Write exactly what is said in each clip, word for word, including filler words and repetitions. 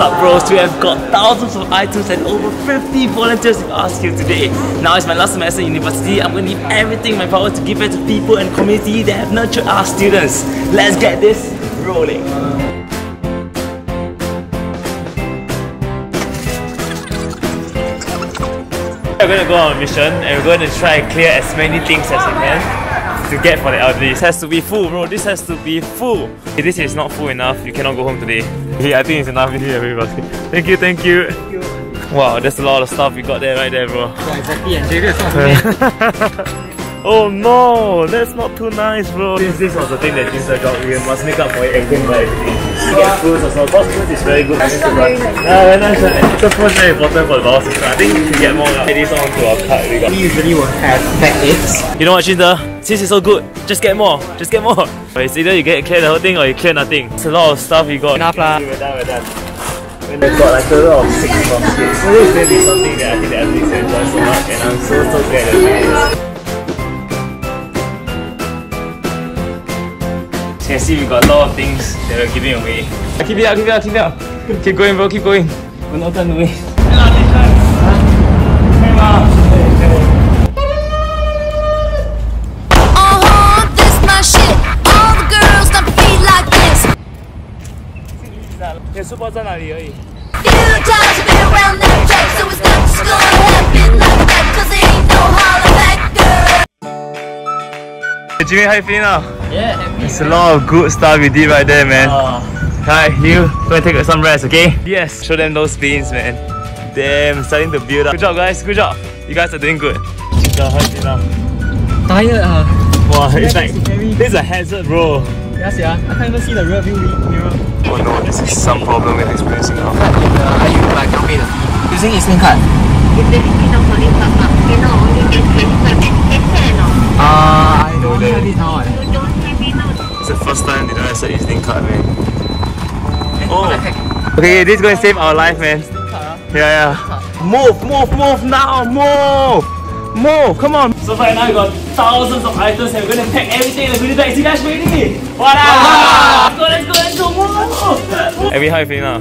up, bros? We have got thousands of items and over fifty volunteers to ask you today. Now it's my last semester at university. I'm going to give everything in my power to give back to people and community that have nurtured our students. Let's get this rolling. We're going to go on a mission and we're going to try and clear as many things as we can to get for the elderly. This has to be full, bro. This has to be full. If this is not full enough, you cannot go home today. Yeah, I think it's enough. Thank you, thank you. Thank you. Wow, that's a lot of stuff we got there right there, bro. Yeah, exactly. And Javier, oh no, that's not too nice, bro. Since this was the thing that Jinster got, we must make up for it and clean by everything. You get food as well. Boss food is very good. That's very nice. Yeah, very nice. Right? The food is very important for the boss. I think we should get more up. Add this on to our cart. We, got. we usually will have packets. You know what, Jinster? Since it's so good, just get more, just get more. It's either you get clear the whole thing or you clear nothing. It's a lot of stuff you got. Enough lah. We're done, we're done. We've got like a lot of six from six. So this is really something that I think that everybody's enjoyed so much and I'm so, so glad that we. You can see we got a lot of things that we're giving away. Keep it up, keep it up, keep it up. Keep going bro, keep going. We're not done away. It's not just be around that track, so it's not just gonna happen like that, cause it ain't no holler back, girl. Hey Jimmy, how you feeling now? Yeah, happy. It's a lot of good stuff you did right there, man. Oh. Alright, you go and take some rest, okay? Yes, show them those beans, man. Damn, starting to build up. Good job, guys, good job. You guys are doing good. Chita, how you feeling now? Tired, ah. Uh. Wow, it's, it's like, this is a hazard, bro. Yes, yeah, I can't even see the rear view mirror. Oh no, this is some problem we're experiencing now. But if uh, are you like not paid? Using E-SIM card? If the P C not only pop up, you know, only get twenty-five percent or no? Ah, I don't have it now. You don't have it now? It's the first time they don't have an E-SIM card, man. Oh! Okay, this is going to save our life, man. Yeah, yeah. Move, move, move now, move! Move, come on! So far now we got thousands of items and we're gonna pack everything in the goodie bag. See you guys waiting for me! What up? Let's go, let's go, let's go! Move, move. Abby, how are you feeling now?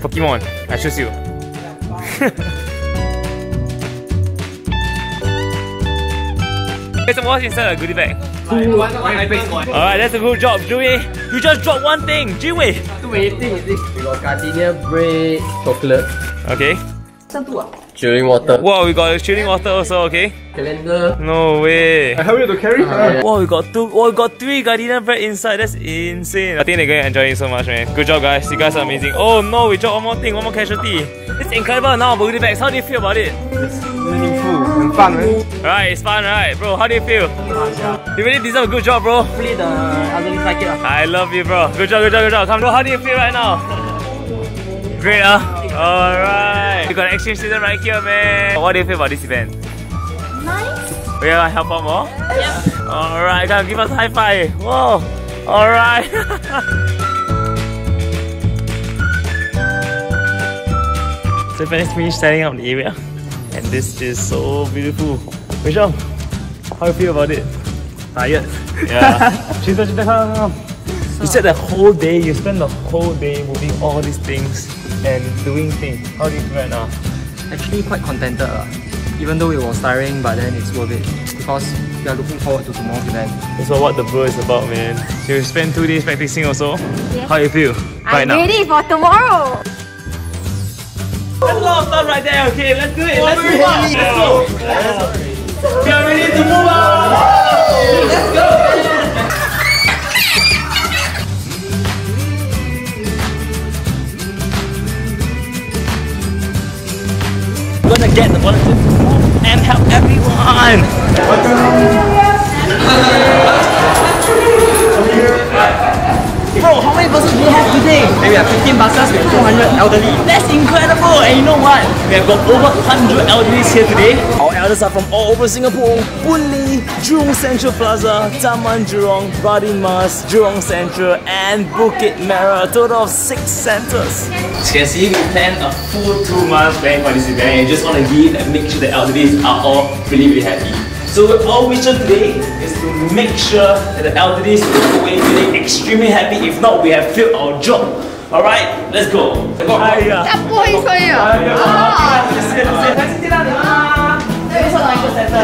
Pokemon, I choose you. There's some what's inside the goodie bag. Alright, that's a good job, Jui. You just dropped one thing, Jui! We got gardenia, bread, chocolate. Okay. Chilling water. Wow, we got chilling water also, okay? Calendar. No way. I help you to carry. Uh, wow, we got two. Wow, we got three gardenia bread inside. That's insane. I think they're going to enjoy it so much, man. Good job, guys. You guys are amazing. Oh no, we dropped one more thing, one more casualty. It's incredible now, Bukit Merah. How do you feel about it? It's meaningful and fun, man. Right, it's fun, right, bro? How do you feel? You really deserve a good job, bro. Hopefully the others like it. I love you, bro. Good job, good job, good job. Come, bro. How do you feel right now? Great, huh? Alright. We got an exchange student right here, man. What do you feel about this event? Nice. We want to help out more? Yeah. Alright, come give us a high five. Whoa. Alright. So we finished me standing up in the area. And this is so beautiful. Michelle, how do you feel about it? Tired. Yeah. She's such a come, come. You said the whole day, you spent the whole day moving all these things and doing things. How do you feel right now? Actually quite contented lah. Even though it was tiring, but then it's worth it. Because we are looking forward to tomorrow's event. That's what the bro is about, man. You spent two days practicing also? Yes. How do you feel right I'm now? I'm ready for tomorrow! That's a lot of stuff right there, okay? Let's do it! Let's move on! Let's go! Yeah. We are ready to move on! Let's go! We're gonna get the volunteers to move and help everyone! Bro, how many buses do we have today? And we have fifteen buses with two hundred elderly. That's incredible! And you know what? We have got over one hundred elderlies here today. Our elders are from all over Singapore. Boon Lay, Jurong Central Plaza, Taman Jurong, Badi Mas, Jurong Central and Bukit Merah. A total of six centres. As you can see, we planned a full two months plan for this event and just want to give and make sure the elderlies are all really really happy. So our mission today is to make sure that the elderlies are always feeling extremely happy. If not, we have failed our job. Alright, let's go. Let's go. 짭보이 소리요. 아, 같이 뛰라니까. 여기서 나이트 센터.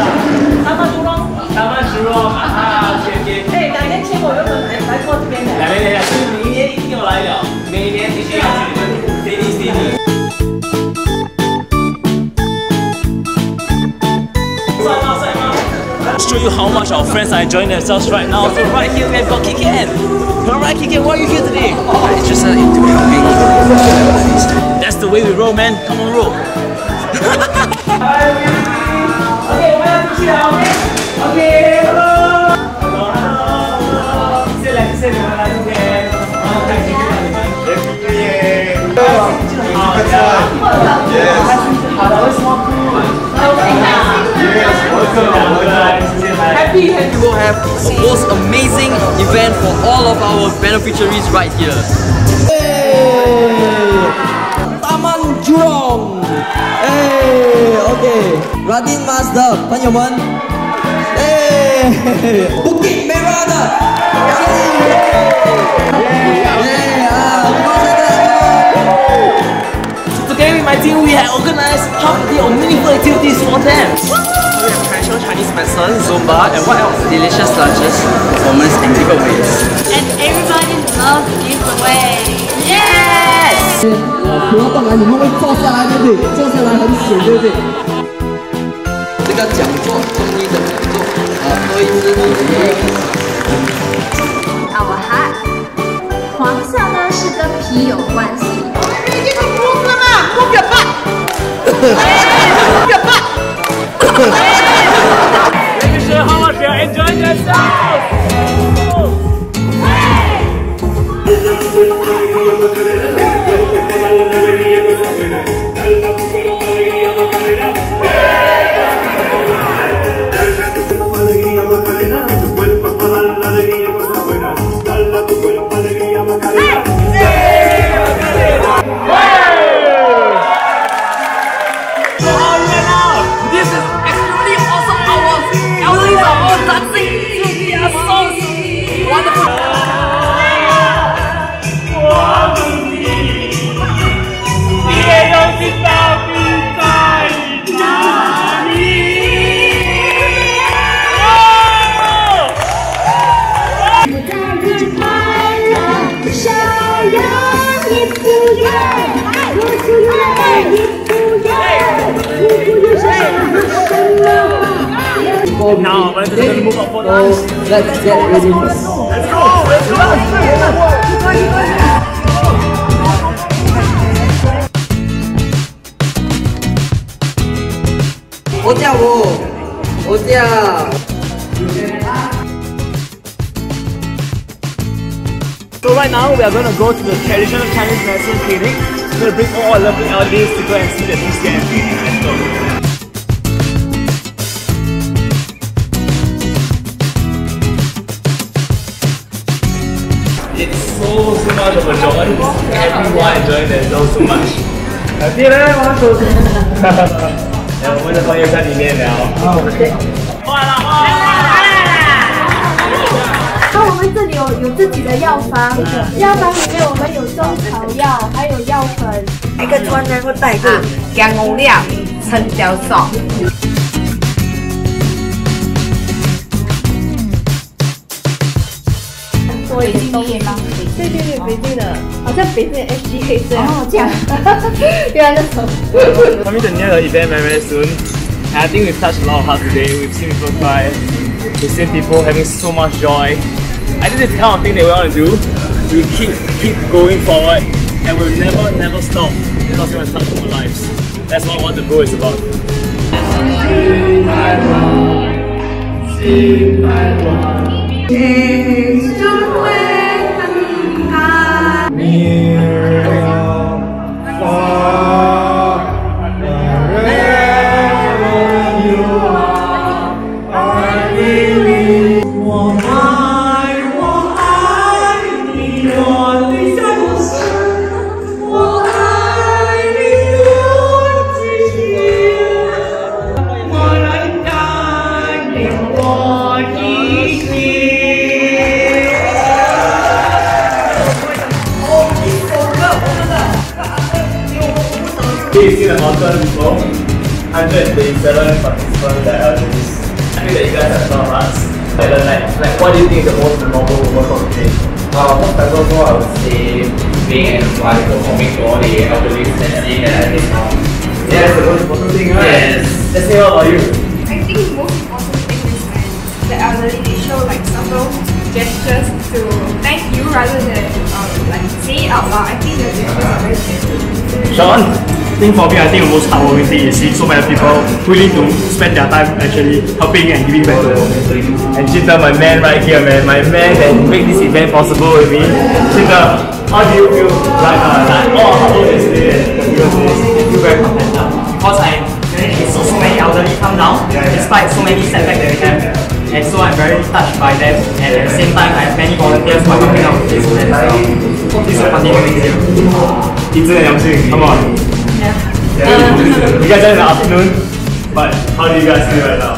남아 주롱. 남아 주롱. 아, 오케이 오케이. 네, 나이트 최고. 여러분, 나이트 어떻게 해? 나이트 최고. 매년 이기고 나요. 매년 이기고 나요. 데니 스테니. Show you how much our friends are enjoying themselves right now. So right here we have got Kiki. Alright Kiki, why are you here today? Oh, it's just an interview. That's the way we roll, man. Come on, roll. Hi, okay, welcome Chita. Okay, hello. Hello, hello. Say like say happy that we will have the most amazing event for all of our beneficiaries right here. Hey, Taman Jurong. Hey, okay. Radin Master, Panyoman. Hey, Bukit Merah. So today with my team, we have organized half day of meaningful activities for them. We have traditional Chinese medicine, Zumba, and what else? Delicious lunches, performance, and giveaways. And everybody loves giveaways. Yes! Our heart. 黄色呢是跟皮有关系。你这个疯了吗？我表爸。表爸。 Make sure how much you are enjoying yourself! Hey! Now, let's move up for lunch. Let's get ready. Let's go! Let's go! Let's go! Let's go! Let's go! So right now, we are going to go to the traditional Chinese medicine clinic. We're going to bring all our lovely elderlies to go and see the new scan. Let's go! So much of a joy. Everyone enjoying themselves so much. Happy, right? One, two, three. Yeah, we're just going to go in there now. Oh, okay. Wow. 北京也吗？对对对，北京的，好像北京的 H G K 这样。哦，这样。原来那时候。Coming to another event very soon. I think we've touched a lot of hearts today. We've seen people cry. We've seen people having so much joy. I think this is the kind of thing that we want to do. We keep keep going forward, and we'll never never stop because we want to touch more lives. That's what what the goal is about. Sing my song, sing my song. Taste your way and I Miriam for wherever you are I believe What I want I need your lips What I need your tears What I die in what is here Oh, it's so good. We've seen a mountain before. one hundred thirty-seven participants that are doing this. I feel that you guys have done us. Like, like, like, what do you think is the most memorable workout today? Uh, most memorable, I would say, being an employee performing to all the elderly standing that I did now. Yeah, that's the most important thing, right? Yes. Let's say, what about you? I think the most important thing is that the elderly, they show like subtle gestures to thank you rather than um, like say it out loud. I think the gestures are very good. Sean? I think for me, I think the most heartwarming thing is seeing so many people willing to spend their time actually helping and giving back to the community. And Chita, my man right here, man, my man that made this event possible with me. Chita, how do you feel right now? Like, oh, how do you feel today? I feel very content now because I managed to see so many elderly come down despite so many setbacks that we have. And so I'm very touched by them, and at the same time I have many volunteers who are helping out with this event as well. Hope this will continue next year. It's an amazing, come on. Yeah. yeah. Uh, you guys are in the afternoon, but how do you guys feel right now?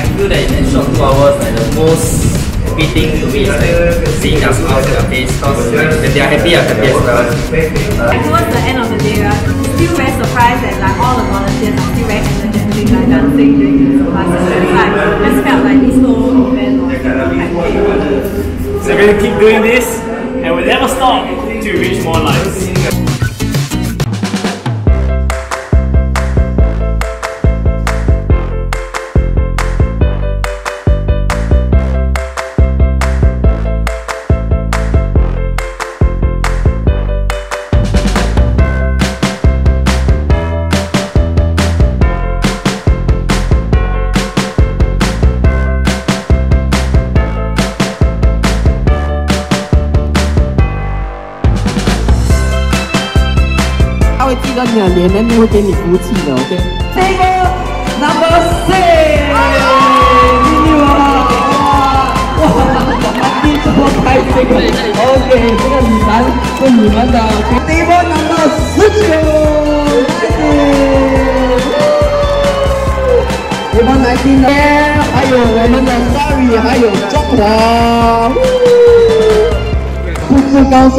I feel that in that short two hours, like the most happy thing to me is like seeing their smiles on their face, because when they are happy, I'm happy as well. And towards the end of the day, I'm still very surprised that like all the volunteers are still very energetic, like dancing during the past time. So we're going to keep doing this, and we'll never stop to reach more lives. Okay? Table number six! Okay, table number six! Table nineteen, I 来，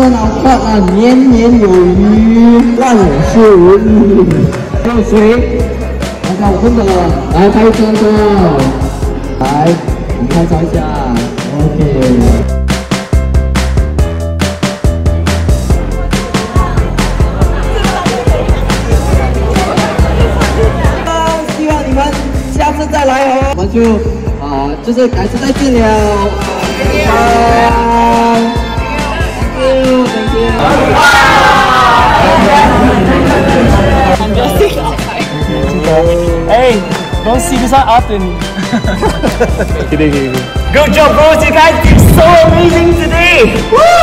你看找一下。OK。希望你们下次再来哦。我们就啊，就是改次再见了。Thank you，Thank you。 Hey, don't see this one often. Good job, bros. You guys did so amazing today. Woo!